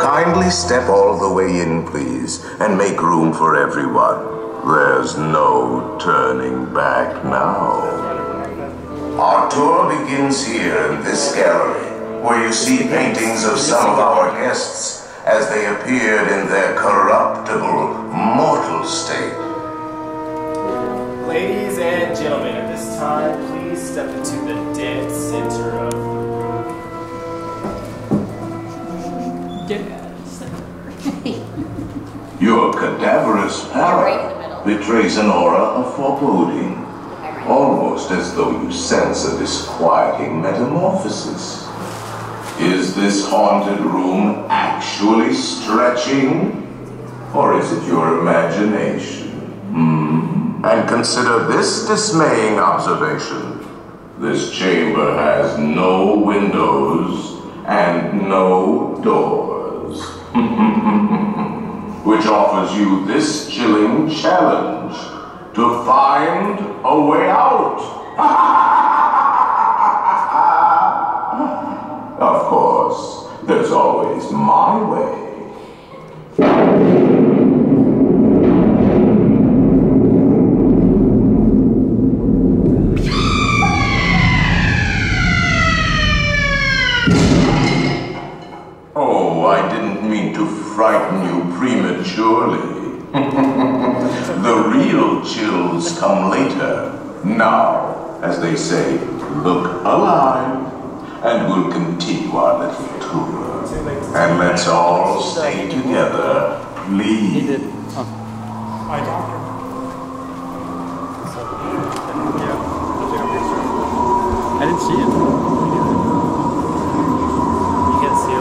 Kindly step all the way in, please, and make room for everyone. There's no turning back now. Our tour begins here in this gallery, where you see paintings of some of our guests as they appeared in their corruptible, mortal state. Ladies and gentlemen, at this time, please step into the dead center of the room. Get out of the center. Your cadaverous aura betrays an aura of foreboding, almost as though you sense a disquieting metamorphosis. Is this haunted room actually stretching, or is it your imagination? And consider this dismaying observation. This chamber has no windows and no doors, which offers you this chilling challenge to find a way out. Of course, there's always my way. I didn't mean to frighten you prematurely. The real chills come later. Now, as they say, look alive, and we'll continue our little tour. And let's all stay together, please. My doctor. I didn't see it. You can't see it.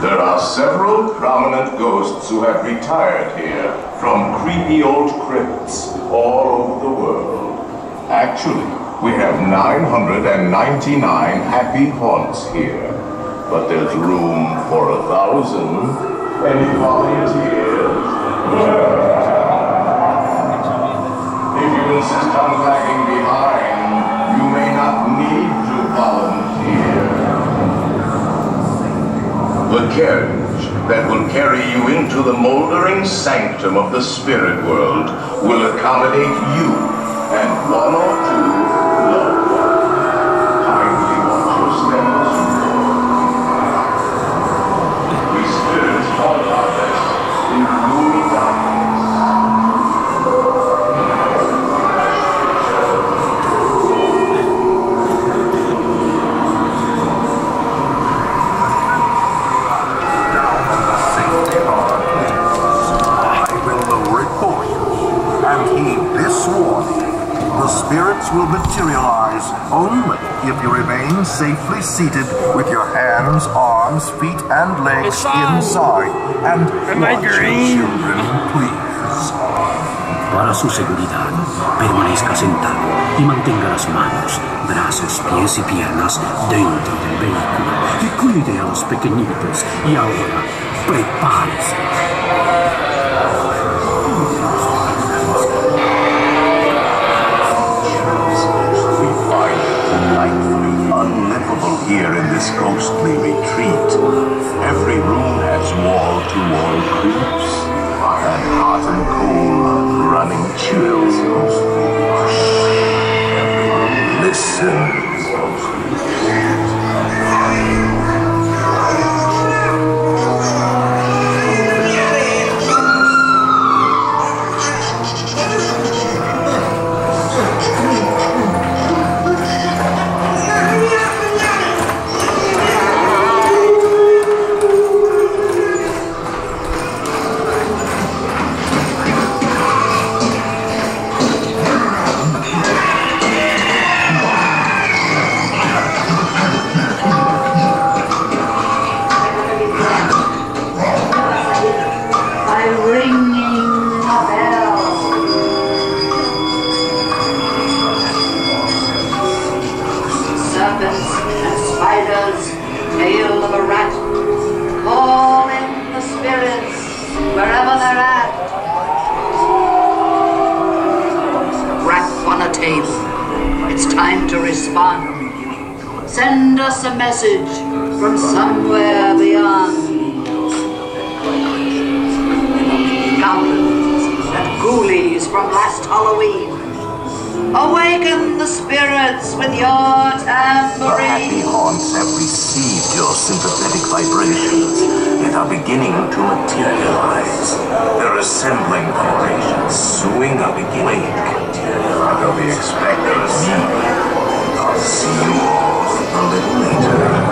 There are several prominent ghosts who have retired here from creepy old crypts all over the world. Actually, we have 999 happy haunts here, but there's room for 1,000. Any volunteers? If you insist on lagging behind, you may not need to volunteer. The carriage that will carry you into the moldering sanctum of the spirit world will accommodate you and one or two loved ones. Kindly watch your steps. We spirits haunt our best in gloomy darkness. Spirits will materialize only if you remain safely seated with your hands, arms, feet, and legs inside. And watch your children, please. Para su seguridad, permanezca sentado y mantenga las manos, brazos, pies y piernas dentro del vehículo. Y cuide a los pequeñitos. Y ahora, prepárese. Here in this ghostly retreat, every room has wall-to-wall creeps and hot and cold running chills. Listen. time to respond. Send us a message from somewhere beyond. Goblins and ghoulies from last Halloween, awaken the spirits with your tambourine. The happy haunts have received your sympathetic vibrations and are beginning to materialize. Their assembling vibrations swing up in wake. They'll be expecting me. I'll see you all a little later.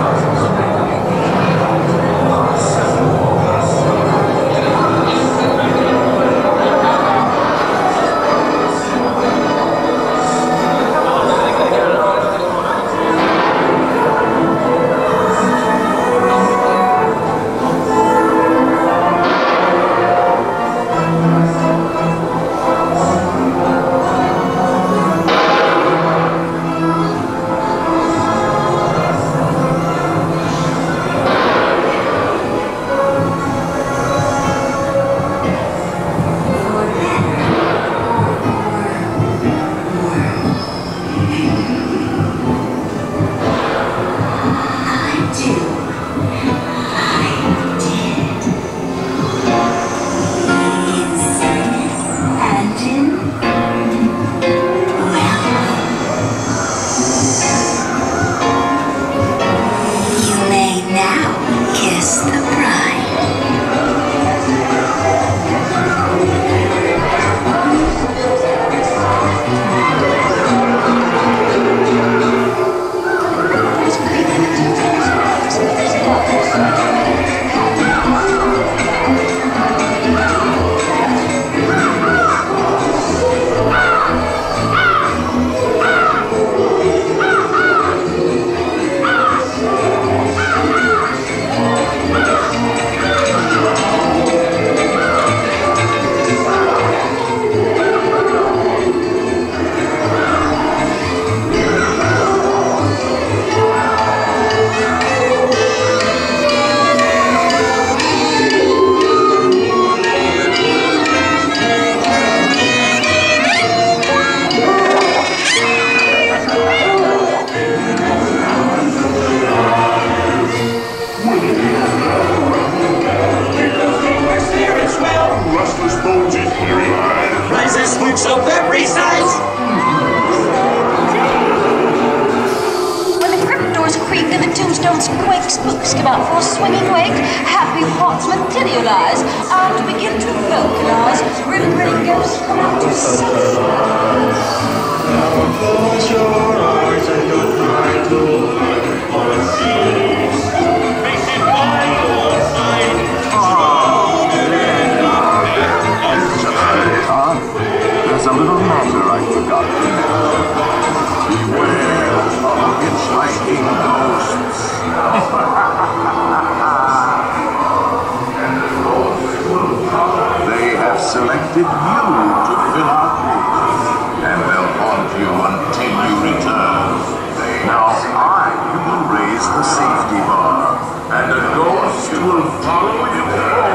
The safety bar, and a ghost will follow you.